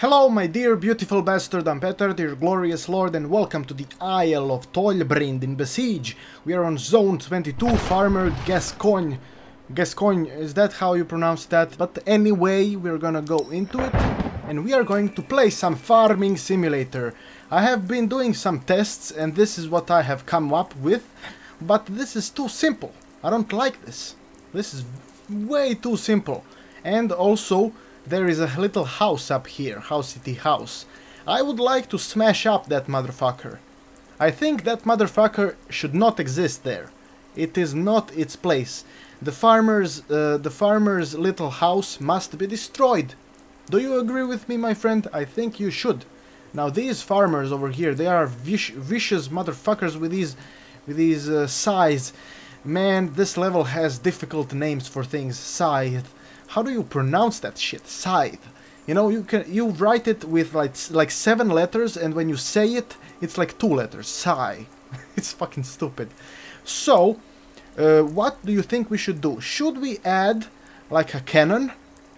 Hello my dear beautiful bastard, I'm Petard, dear glorious lord, and welcome to the Isle of Tolbrind in Besiege. We are on zone 22, farmer Gascoigne. Gascoigne, is that how you pronounce that? But anyway, we're gonna go into it and we are going to play some farming simulator. I have been doing some tests and this is what I have come up with, but this is too simple. I don't like this. This is way too simple. And also, there is a little house up here, house. I would like to smash up that motherfucker. I think that motherfucker should not exist there. It is not its place. The farmer's little house must be destroyed. Do you agree with me, my friend? I think you should. Now these farmers over here, they are vicious motherfuckers with these scythes. Man, this level has difficult names for things. Scythe. How do you pronounce that shit? Scythe. You know, you write it with like 7 letters, and when you say it, it's like 2 letters. Sigh. It's fucking stupid. So, what do you think we should do? Should we add like a cannon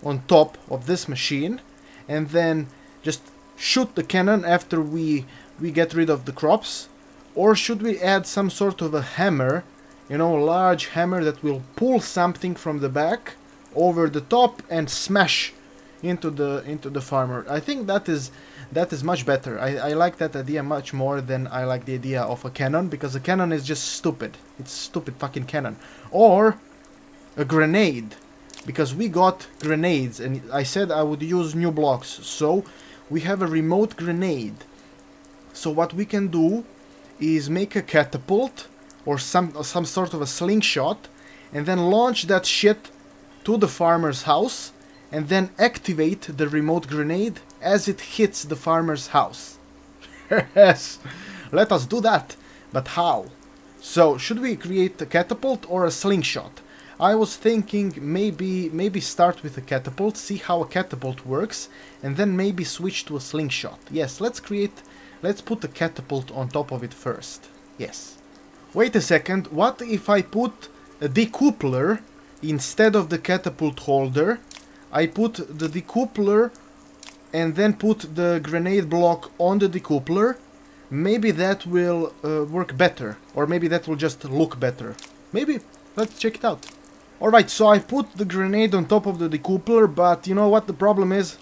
on top of this machine, and then just shoot the cannon after we get rid of the crops, or should we add some sort of a hammer? You know, a large hammer that will pull something from the back over the top and smash into the farmer. I think that is much better. I like that idea much more than I like the idea of a cannon, because a cannon is just stupid. It's stupid fucking cannon. Or a grenade, because we got grenades and I said I would use new blocks, so we have a remote grenade. So what we can do is make a catapult or some sort of a slingshot and then launch that shit to the farmer's house and then activate the remote grenade as it hits the farmer's house. Yes, let us do that. But how? So should we create a catapult or a slingshot? I was thinking maybe start with a catapult, see how a catapult works, and then maybe switch to a slingshot. Yes, let's put a catapult on top of it first. Yes. Wait a second, what if I put a decoupler? Instead of the catapult holder, I put the decoupler and then put the grenade block on the decoupler. Maybe that will work better, or maybe that will just look better. Maybe. Let's check it out. Alright, so I put the grenade on top of the decoupler, but you know what the problem is?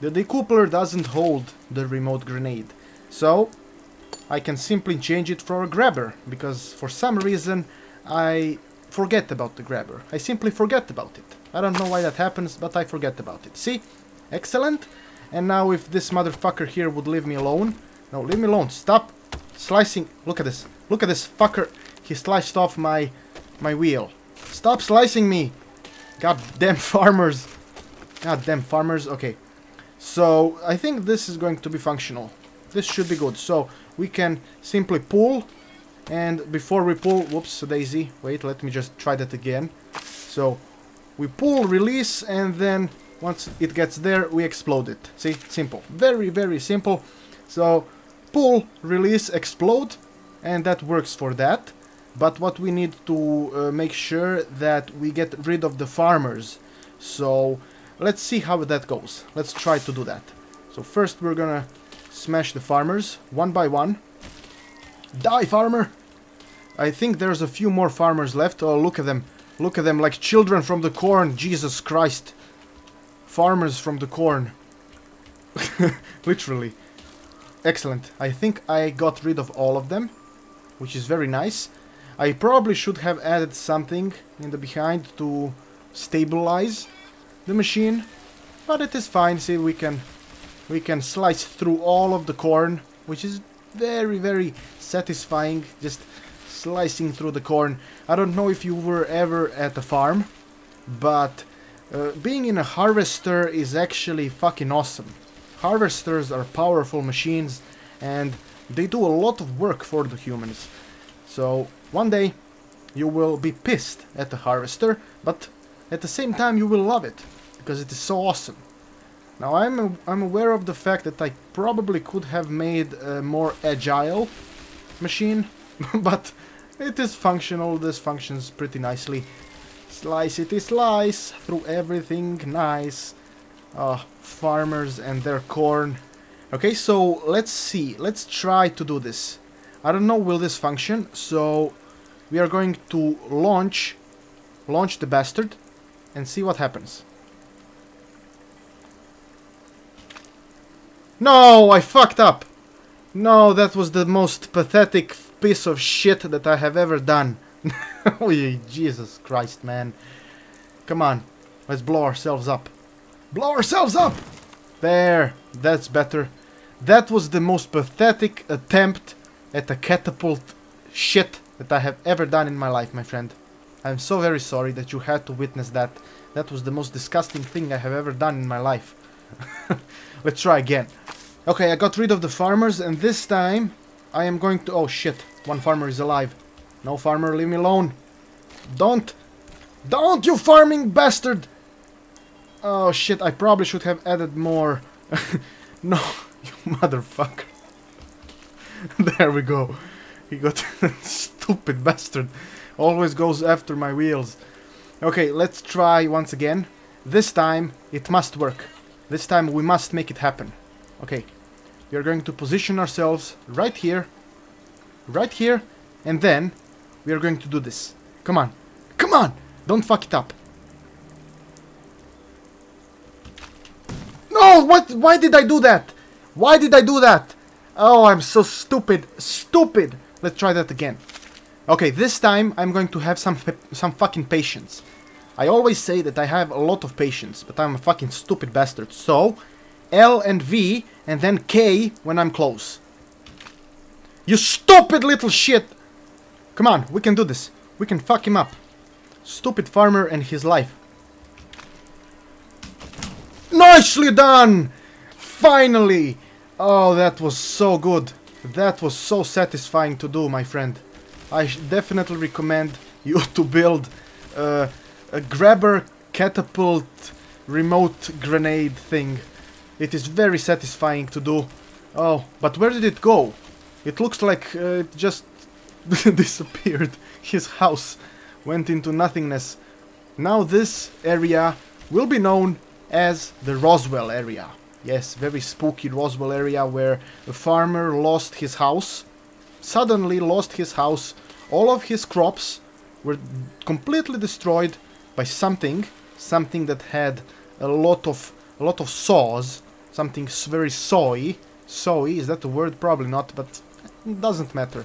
The decoupler doesn't hold the remote grenade. So I can simply change it for a grabber, because for some reason I forget about the grabber. I simply forget about it. I don't know why that happens, but I forget about it. See? Excellent. And now if this motherfucker here would leave me alone. No, leave me alone. Stop slicing. Look at this. Look at this fucker. He sliced off my wheel. Stop slicing me. Goddamn farmers. Goddamn farmers. Okay. So I think this is going to be functional. This should be good. So we can simply pull. And before we pull, whoops, daisy, wait, let me just try that again. So, we pull, release, and then once it gets there, we explode it. See, simple. Very, very simple. So, pull, release, explode, and that works for that. But what we need to make sure that we get rid of the farmers. So, let's see how that goes. Let's try to do that. So, first we're gonna smash the farmers, one by one. Die, farmer! I think there's a few more farmers left. Oh, look at them. Look at them like children from the corn. Jesus Christ. Farmers from the corn. Literally. Excellent. I think I got rid of all of them, which is very nice. I probably should have added something in the behind to stabilize the machine, but it is fine. See, we can slice through all of the corn, which is very, very satisfying, just slicing through the corn. I don't know if you were ever at a farm, but being in a harvester is actually fucking awesome. Harvesters are powerful machines and they do a lot of work for the humans. So one day you will be pissed at the harvester, but at the same time you will love it because it is so awesome. Now I'm aware of the fact that I probably could have made a more agile machine, but it is functional, this functions pretty nicely. Slice, it is slice, through everything, nice. farmers and their corn. Okay, so let's see. Let's try to do this. I don't know, will this function? So we are going to launch the bastard and see what happens. No, I fucked up. No, that was the most pathetic piece of shit that I have ever done. Oh, Jesus Christ, man. Come on, let's blow ourselves up. Blow ourselves up! There, that's better. That was the most pathetic attempt at a catapult shit that I have ever done in my life, my friend. I'm so very sorry that you had to witness that. That was the most disgusting thing I have ever done in my life. Let's try again. Okay, I got rid of the farmers, and this time I am going to... Oh shit, one farmer is alive. No, farmer, leave me alone. Don't! Don't, you farming bastard! Oh shit, I probably should have added more. No, you motherfucker. There we go. He got... Stupid bastard. Always goes after my wheels. Okay, let's try once again. This time, it must work. This time, we must make it happen. Okay, we are going to position ourselves right here. Right here. And then, we are going to do this. Come on. Come on! Don't fuck it up. No! What? Why did I do that? Why did I do that? Oh, I'm so stupid. Stupid! Let's try that again. Okay, this time I'm going to have some fucking patience. I always say that I have a lot of patience, but I'm a fucking stupid bastard. So, L and V and then K when I'm close. You stupid little shit! Come on, we can do this. We can fuck him up. Stupid farmer and his life. Nicely done! Finally! Oh, that was so good. That was so satisfying to do, my friend. I definitely recommend you to build a grabber catapult remote grenade thing. It is very satisfying to do. Oh, but where did it go? It looks like it just disappeared. His house went into nothingness. Now this area will be known as the Roswell area. Yes, very spooky Roswell area where a farmer lost his house. Suddenly lost his house. All of his crops were completely destroyed by something. Something that had a lot of saws. Something very sawy. Sawy, is that the word? Probably not, but it doesn't matter.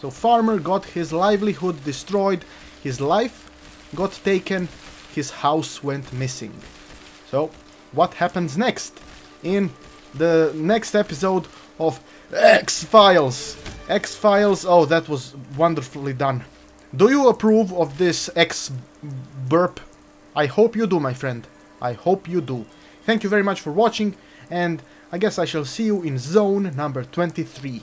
So farmer got his livelihood destroyed. His life got taken. His house went missing. So what happens next? In the next episode of X-Files. X-Files, oh, that was wonderfully done. Do you approve of this X-burp? I hope you do, my friend. I hope you do. Thank you very much for watching, and I guess I shall see you in zone number 23.